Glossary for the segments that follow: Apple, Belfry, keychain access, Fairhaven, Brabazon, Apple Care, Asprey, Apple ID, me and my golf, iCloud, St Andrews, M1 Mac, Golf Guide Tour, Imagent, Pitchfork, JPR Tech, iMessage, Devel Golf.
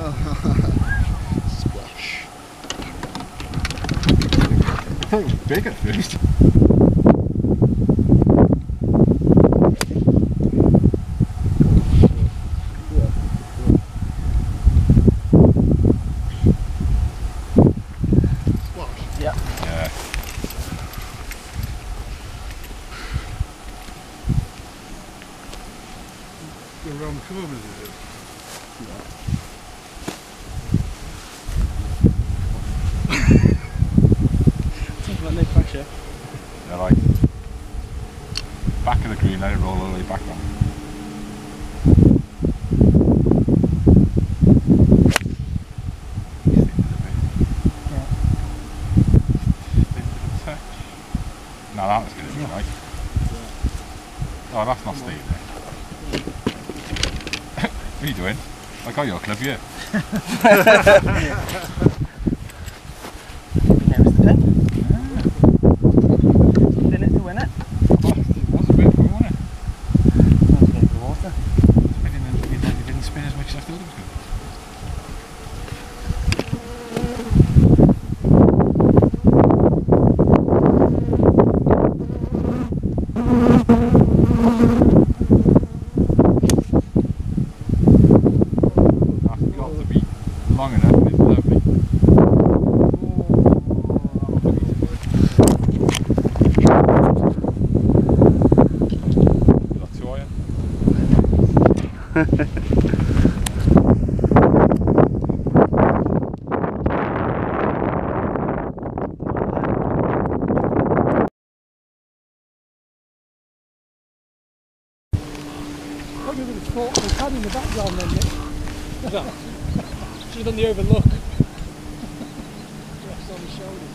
Splash. I thought it was big at first. Oh, your club, yeah. There's the pin. Spin it to win it. Oh, it was a bit fun, wasn't it? That was a bit of the water. It didn't spin as much as I thought it was good. On the overlook. Just on the shoulders.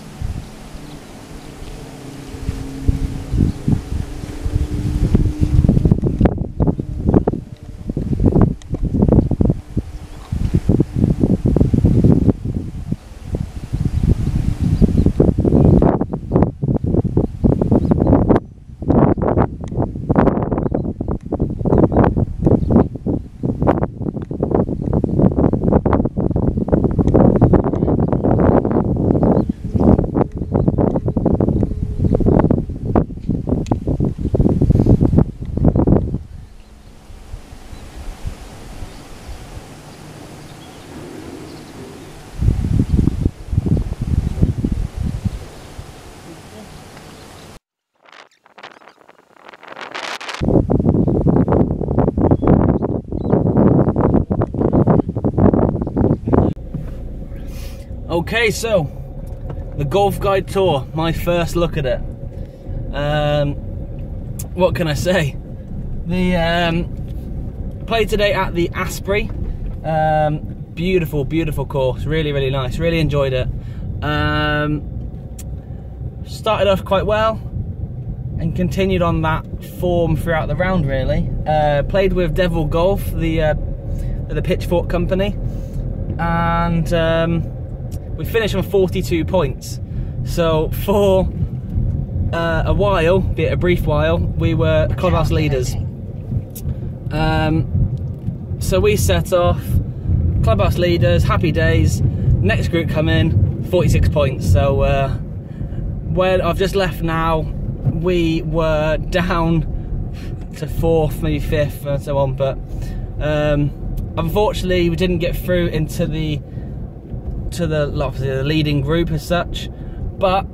Okay, so the Golf Guide Tour, my first look at it. What can I say? The played today at the Asprey. Beautiful, beautiful course. Really, really nice. Really enjoyed it. Started off quite well and continued on that form throughout the round. Really played with Devel Golf, the Pitchfork company, and. We finished on 42 points, so for a while, be it a brief while, we were clubhouse leaders. So we set off, clubhouse leaders, happy days. Next group come in, 46 points. So when I've just left now, we were down to fourth, maybe fifth, and so on. But unfortunately, we didn't get through into the leading group as such, but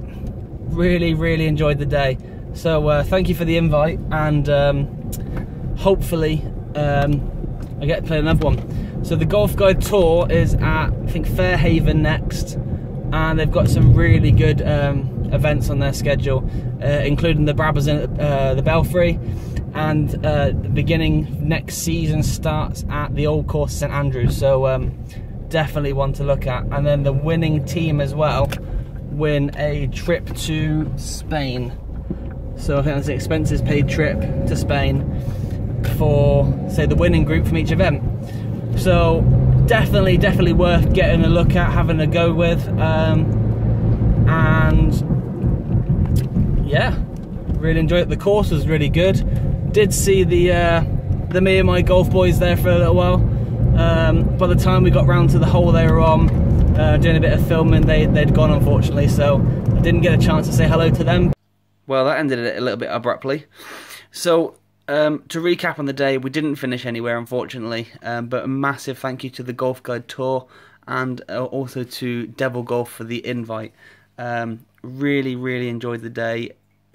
really, really enjoyed the day. So thank you for the invite, and hopefully I get to play another one. So the Golf Guide Tour is at, I think, Fairhaven next, and they've got some really good events on their schedule, including the Brabazon, the Belfry, and the beginning next season starts at the old course St Andrews. So definitely one to look at. And then the winning team as well win a trip to Spain. So I think that's an expenses paid trip to Spain for, say, the winning group from each event. So definitely worth getting a look at, having a go with, and yeah, really enjoyed it. The course was really good. Did see the Me and My Golf boys there for a little while. By the time we got round to the hole they were on, doing a bit of filming, they'd gone, unfortunately, so I didn't get a chance to say hello to them. Well, that ended it a little bit abruptly. So to recap on the day, we didn't finish anywhere, unfortunately, but a massive thank you to the Golf Guide Tour and also to Devel Golf for the invite. Really, really enjoyed the day.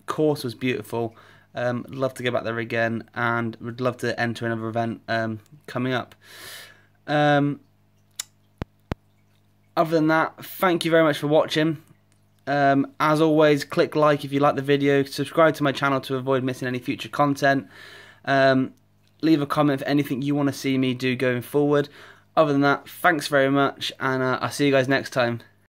Course was beautiful. Love to go back there again, and would love to enter another event coming up. Other than that, thank you very much for watching. As always, click like if you like the video, subscribe to my channel to avoid missing any future content, leave a comment if anything you want to see me do going forward. Other than that, thanks very much, and I'll see you guys next time.